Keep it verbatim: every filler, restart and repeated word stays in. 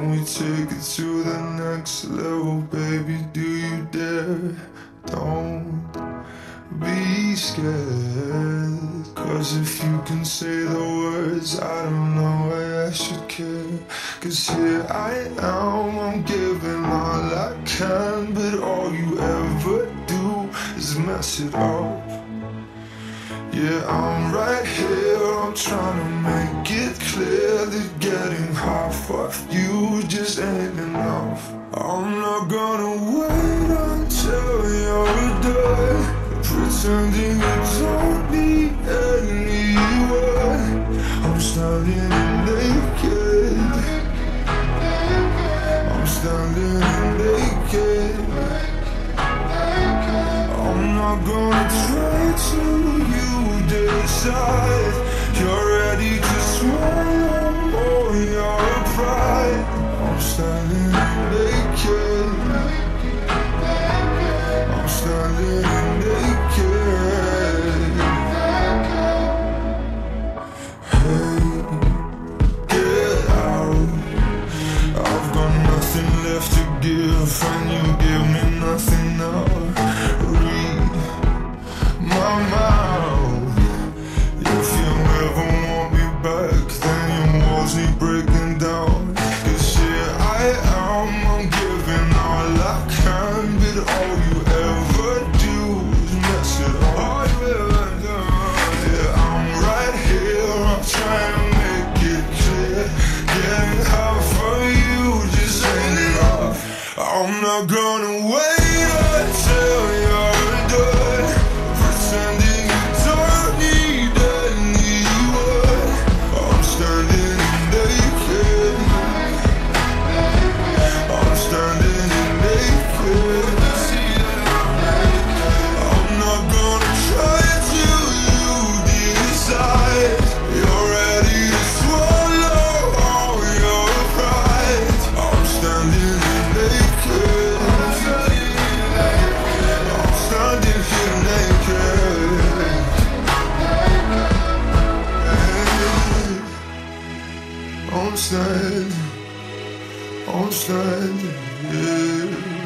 Can we take it to the next level, baby? Do you dare? Don't be scared, 'cause if you can say the words, I don't know why I should care. 'Cause here I am, I'm giving all I can, but all you ever do is mess it up. Yeah, I'm right here, I'm trying to make it clear that getting half off you just ain't enough. I'm not gonna wait until you're done pretending you don't need anyone. I'm standing naked, I'm standing naked. I'm not gonna try to you decide. You're ready to swallow all your pride. I'm standing naked, I'm standing naked. Hey, get out. I've got nothing left to give, and you give me nothing now. Read my mouth. If you never want me back, then your walls need breaking down. 'Cause here I am, I'm giving all I can, but all you ever do is mess it up. All you ever do. Yeah, I'm right here, I'm trying to make it clear. Getting hard for you just ain't enough. I'm not gonna wait until you're done pretending you don't need anyone. I'm standing naked, I'm standing naked. I'm not gonna try to you decide. You're ready to swallow all your pride. I'm standing naked, I'm standing naked. I'm standing here naked. I'm standing, I'm standing, yeah.